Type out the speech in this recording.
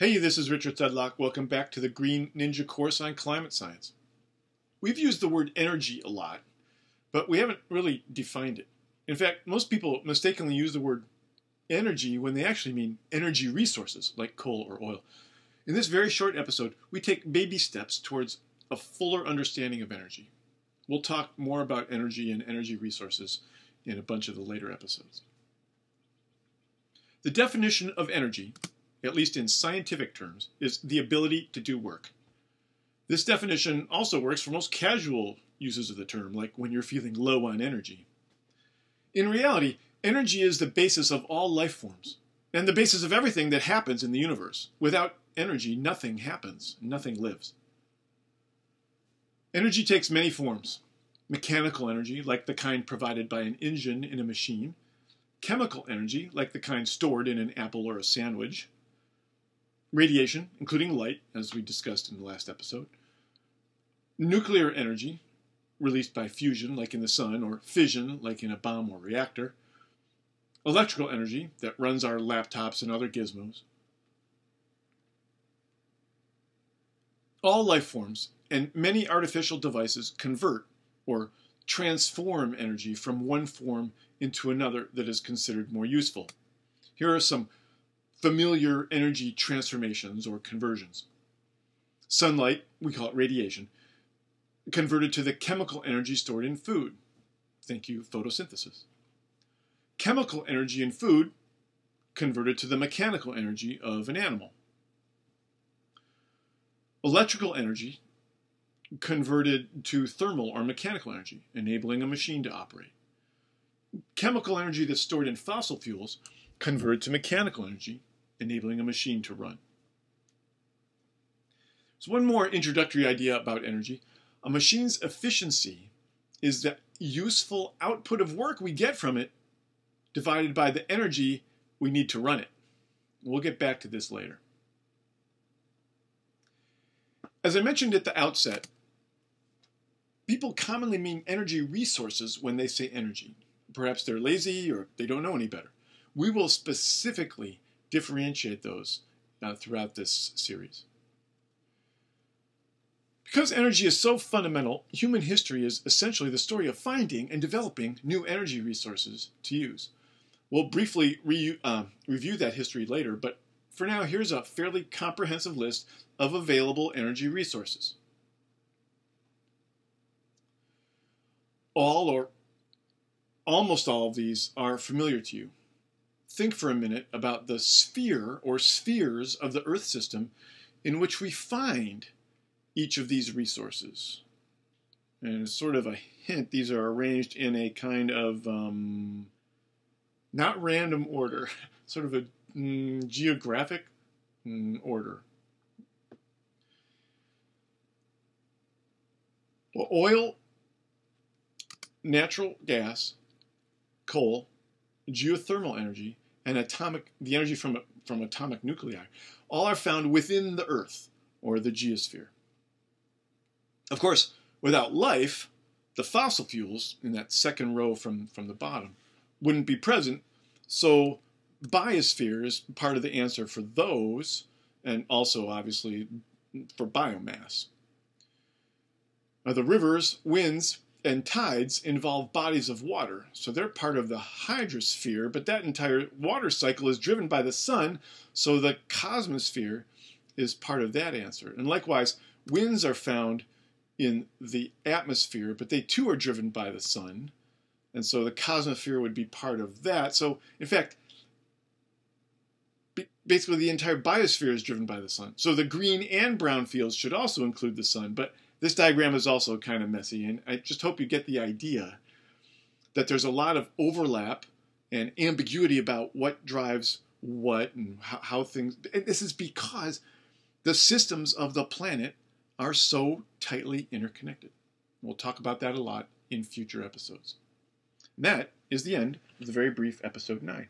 Hey, this is Richard Sedlock. Welcome back to the Green Ninja course on climate science. We've used the word energy a lot, but we haven't really defined it. In fact, most people mistakenly use the word energy when they actually mean energy resources like coal or oil. In this very short episode, we take baby steps towards a fuller understanding of energy. We'll talk more about energy and energy resources in a bunch of the later episodes. The definition of energy, at least in scientific terms, is the ability to do work. This definition also works for most casual uses of the term, like when you're feeling low on energy. In reality, energy is the basis of all life forms, and the basis of everything that happens in the universe. Without energy, nothing happens, nothing lives. Energy takes many forms. Mechanical energy, like the kind provided by an engine in a machine. Chemical energy, like the kind stored in an apple or a sandwich. Radiation, including light, as we discussed in the last episode. Nuclear energy, released by fusion, like in the sun, or fission, like in a bomb or reactor. Electrical energy, that runs our laptops and other gizmos. All life forms and many artificial devices convert or transform energy from one form into another that is considered more useful. Here are some familiar energy transformations or conversions. Sunlight, we call it radiation, converted to the chemical energy stored in food. Thank you, photosynthesis. Chemical energy in food converted to the mechanical energy of an animal. Electrical energy converted to thermal or mechanical energy, enabling a machine to operate. Chemical energy that's stored in fossil fuels converted to mechanical energy, enabling a machine to run. So one more introductory idea about energy. A machine's efficiency is the useful output of work we get from it divided by the energy we need to run it. We'll get back to this later. As I mentioned at the outset, people commonly mean energy resources when they say energy. Perhaps they're lazy or they don't know any better. We will specifically differentiate those throughout this series. Because energy is so fundamental, human history is essentially the story of finding and developing new energy resources to use. We'll briefly review that history later, but for now, here's a fairly comprehensive list of available energy resources. All or almost all of these are familiar to you. Think for a minute about the sphere or spheres of the Earth system in which we find each of these resources. And as sort of a hint, these are arranged in a kind of, not random order, sort of a geographic order. Well, oil, natural gas, coal, geothermal energy, and the energy from atomic nuclei, all are found within the Earth, or the geosphere. Of course, without life, the fossil fuels, in that second row from the bottom, wouldn't be present, so biosphere is part of the answer for those, and also, obviously, for biomass. Now, the rivers, winds, and tides involve bodies of water, so they're part of the hydrosphere, but that entire water cycle is driven by the sun, so the cosmosphere is part of that answer. And likewise, winds are found in the atmosphere, but they too are driven by the sun, and so the cosmosphere would be part of that. So, in fact, basically the entire biosphere is driven by the sun. So the green and brown fields should also include the sun, but this diagram is also kind of messy, and I just hope you get the idea that there's a lot of overlap and ambiguity about what drives what and how things. And this is because the systems of the planet are so tightly interconnected. We'll talk about that a lot in future episodes. And that is the end of the very brief episode 9.